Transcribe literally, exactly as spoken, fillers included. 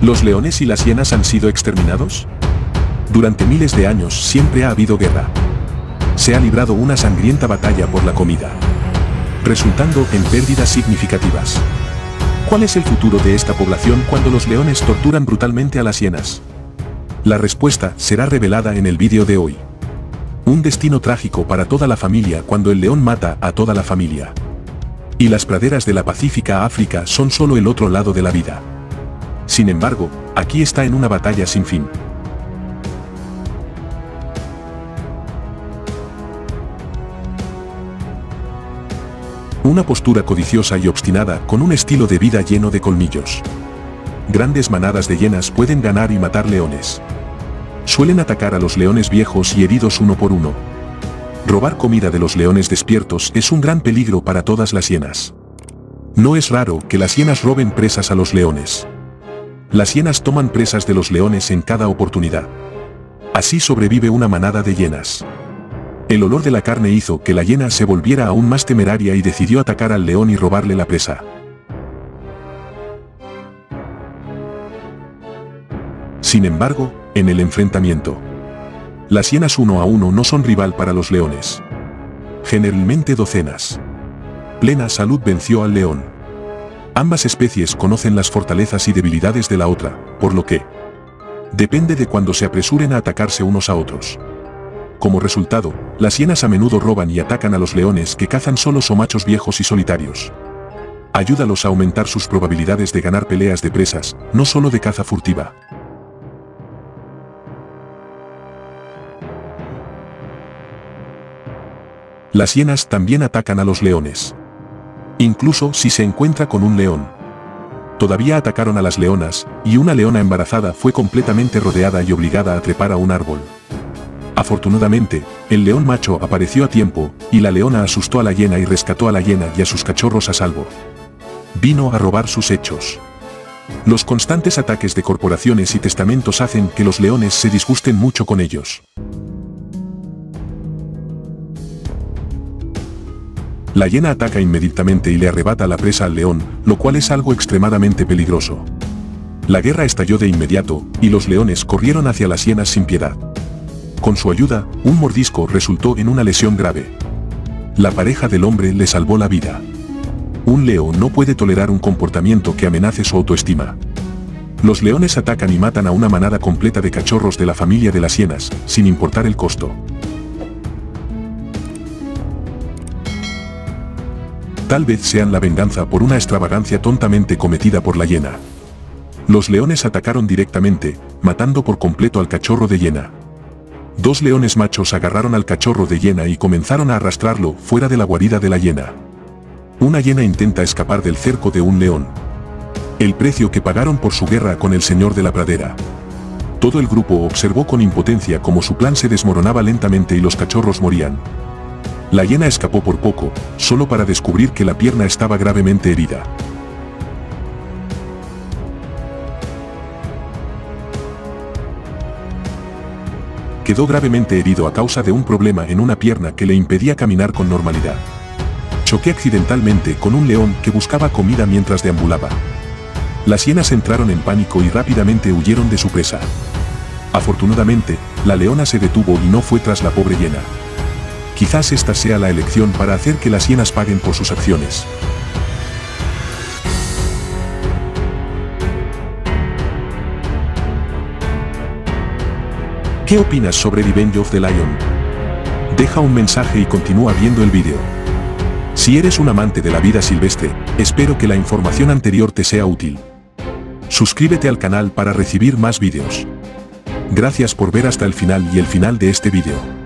¿Los leones y las hienas han sido exterminados? Durante miles de años siempre ha habido guerra. Se ha librado una sangrienta batalla por la comida, resultando en pérdidas significativas. ¿Cuál es el futuro de esta población cuando los leones torturan brutalmente a las hienas? La respuesta será revelada en el vídeo de hoy. Un destino trágico para toda la familia cuando el león mata a toda la familia. Y las praderas de la pacífica África son solo el otro lado de la vida. Sin embargo, aquí está en una batalla sin fin. Una postura codiciosa y obstinada con un estilo de vida lleno de colmillos. Grandes manadas de hienas pueden ganar y matar leones. Suelen atacar a los leones viejos y heridos uno por uno. Robar comida de los leones despiertos es un gran peligro para todas las hienas. No es raro que las hienas roben presas a los leones. Las hienas toman presas de los leones en cada oportunidad. Así sobrevive una manada de hienas. El olor de la carne hizo que la hiena se volviera aún más temeraria y decidió atacar al león y robarle la presa. Sin embargo, en el enfrentamiento, las hienas uno a uno no son rival para los leones. Generalmente docenas. Plena Salud venció al león. Ambas especies conocen las fortalezas y debilidades de la otra, por lo que depende de cuándo se apresuren a atacarse unos a otros. Como resultado, las hienas a menudo roban y atacan a los leones que cazan solos o machos viejos y solitarios. Ayúdalos a aumentar sus probabilidades de ganar peleas de presas, no solo de caza furtiva. Las hienas también atacan a los leones. Incluso si se encuentra con un león. Todavía atacaron a las leonas, y una leona embarazada fue completamente rodeada y obligada a trepar a un árbol. Afortunadamente, el león macho apareció a tiempo, y la leona asustó a la hiena y rescató a la hiena y a sus cachorros a salvo. Vino a robar sus hechos. Los constantes ataques de corporaciones y testamentos hacen que los leones se disgusten mucho con ellos. La hiena ataca inmediatamente y le arrebata la presa al león, lo cual es algo extremadamente peligroso. La guerra estalló de inmediato, y los leones corrieron hacia las hienas sin piedad. Con su ayuda, un mordisco resultó en una lesión grave. La pareja del hombre le salvó la vida. Un león no puede tolerar un comportamiento que amenace su autoestima. Los leones atacan y matan a una manada completa de cachorros de la familia de las hienas, sin importar el costo. Tal vez sean la venganza por una extravagancia tontamente cometida por la hiena. Los leones atacaron directamente, matando por completo al cachorro de hiena. Dos leones machos agarraron al cachorro de hiena y comenzaron a arrastrarlo fuera de la guarida de la hiena. Una hiena intenta escapar del cerco de un león. El precio que pagaron por su guerra con el señor de la pradera. Todo el grupo observó con impotencia cómo su plan se desmoronaba lentamente y los cachorros morían. La hiena escapó por poco, solo para descubrir que la pierna estaba gravemente herida. Quedó gravemente herido a causa de un problema en una pierna que le impedía caminar con normalidad. Choqué accidentalmente con un león que buscaba comida mientras deambulaba. Las hienas entraron en pánico y rápidamente huyeron de su presa. Afortunadamente, la leona se detuvo y no fue tras la pobre hiena. Quizás esta sea la elección para hacer que las hienas paguen por sus acciones. ¿Qué opinas sobre Revenge of the Lion? Deja un mensaje y continúa viendo el vídeo. Si eres un amante de la vida silvestre, espero que la información anterior te sea útil. Suscríbete al canal para recibir más vídeos. Gracias por ver hasta el final y el final de este vídeo.